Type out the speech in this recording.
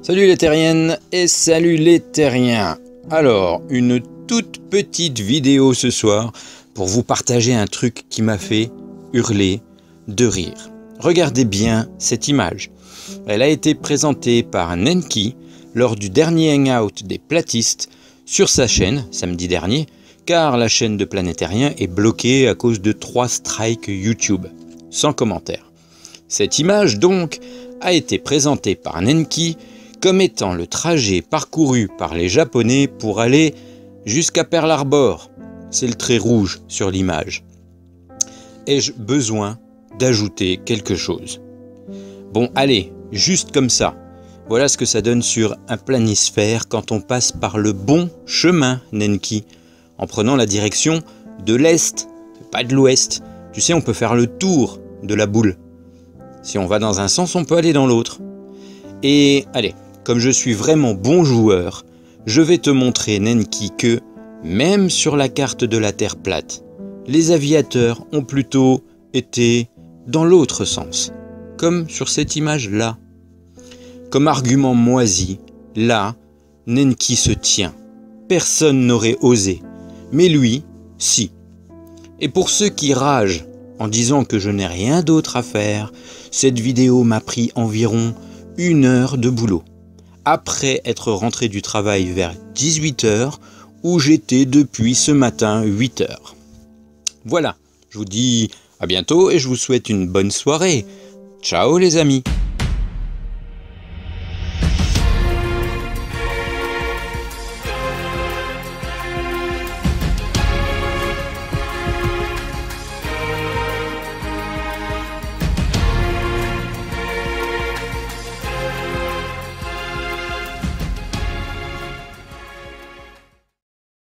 Salut les terriennes et salut les terriens. Alors, une toute petite vidéo ce soir pour vous partager un truc qui m'a fait hurler de rire. Regardez bien cette image. Elle a été présentée par Nenki lors du dernier hangout des platistes sur sa chaîne samedi dernier, car la chaîne de Planétérien est bloquée à cause de 3 strikes YouTube, sans commentaire. Cette image donc a été présentée par Nenki comme étant le trajet parcouru par les Japonais pour aller jusqu'à Pearl Harbor. C'est le trait rouge sur l'image. Ai-je besoin d'ajouter quelque chose? Bon, allez, juste comme ça. Voilà ce que ça donne sur un planisphère quand on passe par le bon chemin, Nenki, en prenant la direction de l'est, pas de l'ouest. Tu sais, on peut faire le tour de la boule. Si on va dans un sens, on peut aller dans l'autre. Et allez, comme je suis vraiment bon joueur, je vais te montrer, Nenki, que même sur la carte de la Terre plate, les aviateurs ont plutôt été dans l'autre sens, comme sur cette image-là. Comme argument moisi, là, Nenki se tient. Personne n'aurait osé, mais lui, si. Et pour ceux qui ragent en disant que je n'ai rien d'autre à faire, cette vidéo m'a pris environ 1 heure de boulot. Après être rentré du travail vers 18 h, où j'étais depuis ce matin 8 h. Voilà, je vous dis à bientôt et je vous souhaite une bonne soirée. Ciao les amis.